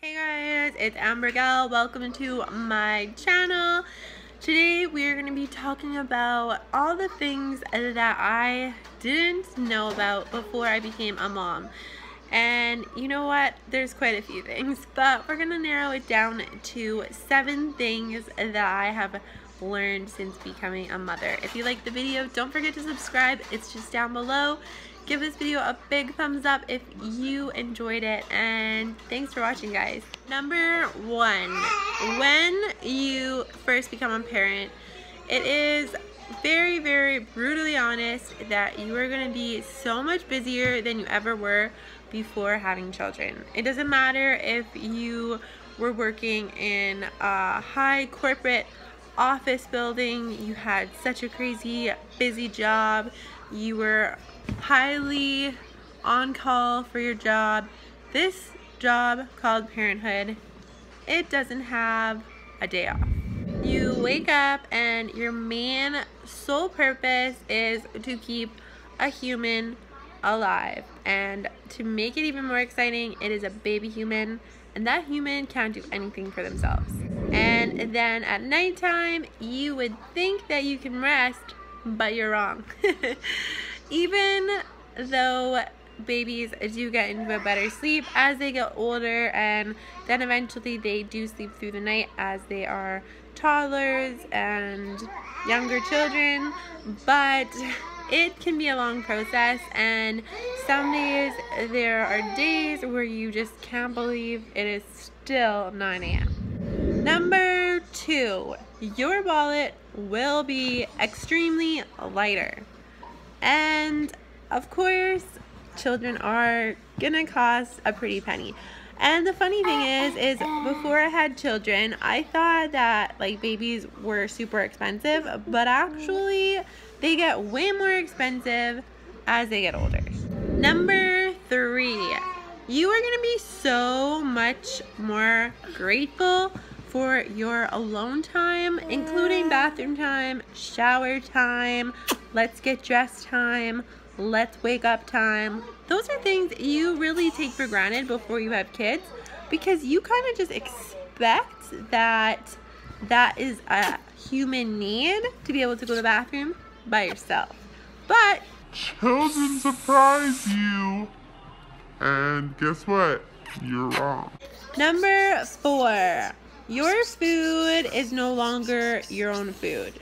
Hey guys, it's Amber Gal. Welcome to my channel. Today we are going to be talking about all the things that I didn't know about before I became a mom. And you know what? There's quite a few things, but we're going to narrow it down to 7 things that I have learned since becoming a mother. If you like the video, don't forget to subscribe. It's just down below. Give this video a big thumbs up if you enjoyed it, and thanks for watching, guys. Number 1, when you first become a parent, it is very, very brutally honest that you are going to be so much busier than you ever were before having children. It doesn't matter if you were working in a high corporate office building, you had such a crazy busy job, you were highly on call for your job. This job called parenthood, it doesn't have a day off. You wake up and your main sole purpose is to keep a human alive, and to make it even more exciting, it is a baby human, and that human can't do anything for themselves. And then at nighttime, you would think that you can rest, but you're wrong. Even though babies do get into a better sleep as they get older, and then eventually they do sleep through the night as they are toddlers and younger children, but it can be a long process, and some days there are days where you just can't believe it is still 9 a.m. Number 2, your wallet will be extremely lighter. And of course, children are gonna cost a pretty penny. And the funny thing is before I had children, I thought that like babies were super expensive, but actually they get way more expensive as they get older. Number 3, you are gonna be so much more grateful for your alone time, including bathroom time, shower time, let's get dressed time, let's wake up time. Those are things you really take for granted before you have kids, because you kind of just expect that is a human need to be able to go to the bathroom by yourself. But children surprise you, and guess what? You're wrong. Number 4, your food is no longer your own food.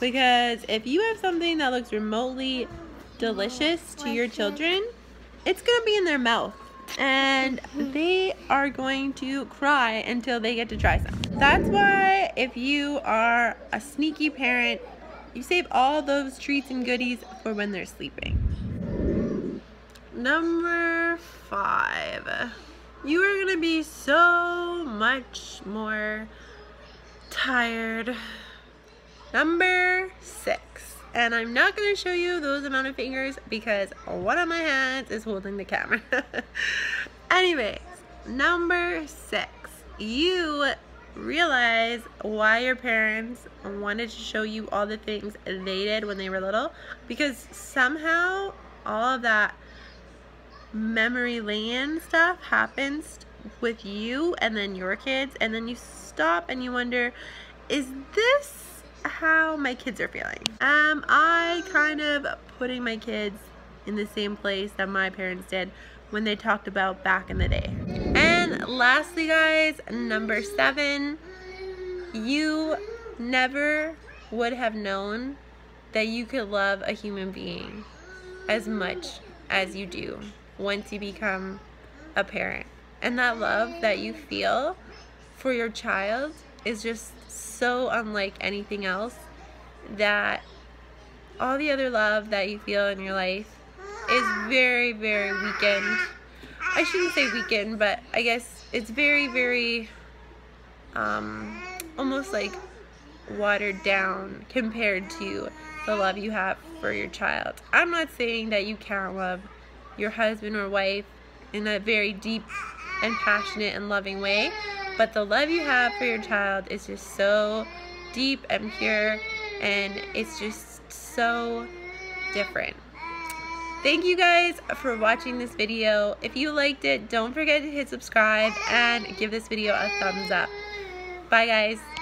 Because if you have something that looks remotely delicious to your children, it's going to be in their mouth, and they are going to cry until they get to try some. That's why if you are a sneaky parent, you save all those treats and goodies for when they're sleeping. Number 5, you are going to be so much more tired. Number 6, and I'm not going to show you those amount of fingers because one of my hands is holding the camera. Anyways, Number 6, you realize why your parents wanted to show you all the things they did when they were little, because somehow all of that memory lane stuff happens with you and then your kids, and then you stop and you wonder, is this how my kids are feeling? Am I kind of putting my kids in the same place that my parents did when they talked about back in the day? And lastly, guys, Number 7, you never would have known that you could love a human being as much as you do once you become a parent. And that love that you feel for your child is just so unlike anything else, that all the other love that you feel in your life is very, very weakened. I shouldn't say weakened, but I guess it's very, very almost like watered down compared to the love you have for your child. I'm not saying that you can't love your husband or wife in a very deep and passionate and loving way, but the love you have for your child is just so deep and pure, and it's just so different. Thank you guys for watching this video. If you liked it, don't forget to hit subscribe and give this video a thumbs up. Bye guys.